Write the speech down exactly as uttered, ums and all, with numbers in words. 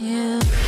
Yeah.